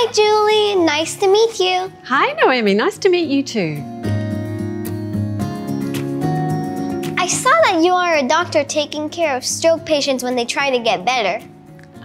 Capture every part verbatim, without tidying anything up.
Hi, Julie. Nice to meet you. Hi, Noemie. Nice to meet you too. I saw that you are a doctor taking care of stroke patients when they try to get better.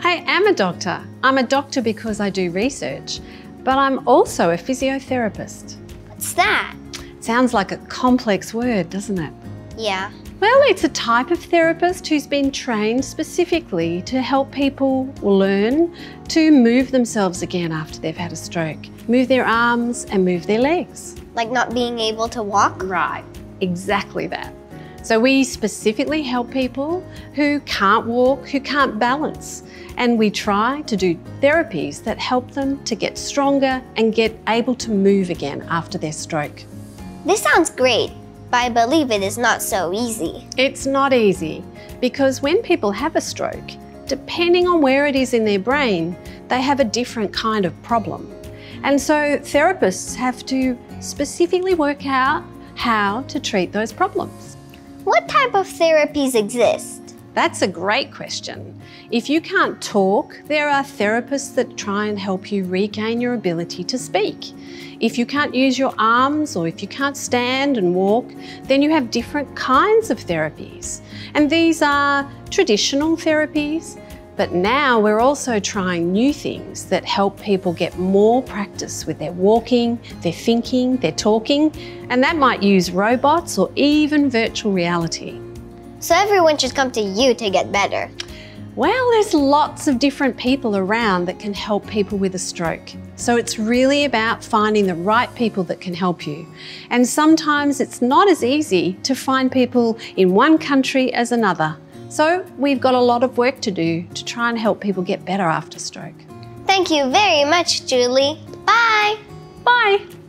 I am a doctor. I'm a doctor because I do research, but I'm also a physiotherapist. What's that? Sounds like a complex word, doesn't it? Yeah. Well, it's a type of therapist who's been trained specifically to help people learn to move themselves again after they've had a stroke. Move their arms and move their legs. Like not being able to walk? Right, exactly that. So we specifically help people who can't walk, who can't balance, and we try to do therapies that help them to get stronger and get able to move again after their stroke. This sounds great. But I believe it is not so easy. It's not easy because when people have a stroke, depending on where it is in their brain, they have a different kind of problem. And so therapists have to specifically work out how to treat those problems. What type of therapies exist? That's a great question. If you can't talk, there are therapists that try and help you regain your ability to speak. If you can't use your arms or if you can't stand and walk, then you have different kinds of therapies. And these are traditional therapies, but now we're also trying new things that help people get more practice with their walking, their thinking, their talking, and that might use robots or even virtual reality. So everyone should come to you to get better. Well, there's lots of different people around that can help people with a stroke. So it's really about finding the right people that can help you. And sometimes it's not as easy to find people in one country as another. So we've got a lot of work to do to try and help people get better after stroke. Thank you very much, Julie. Bye. Bye.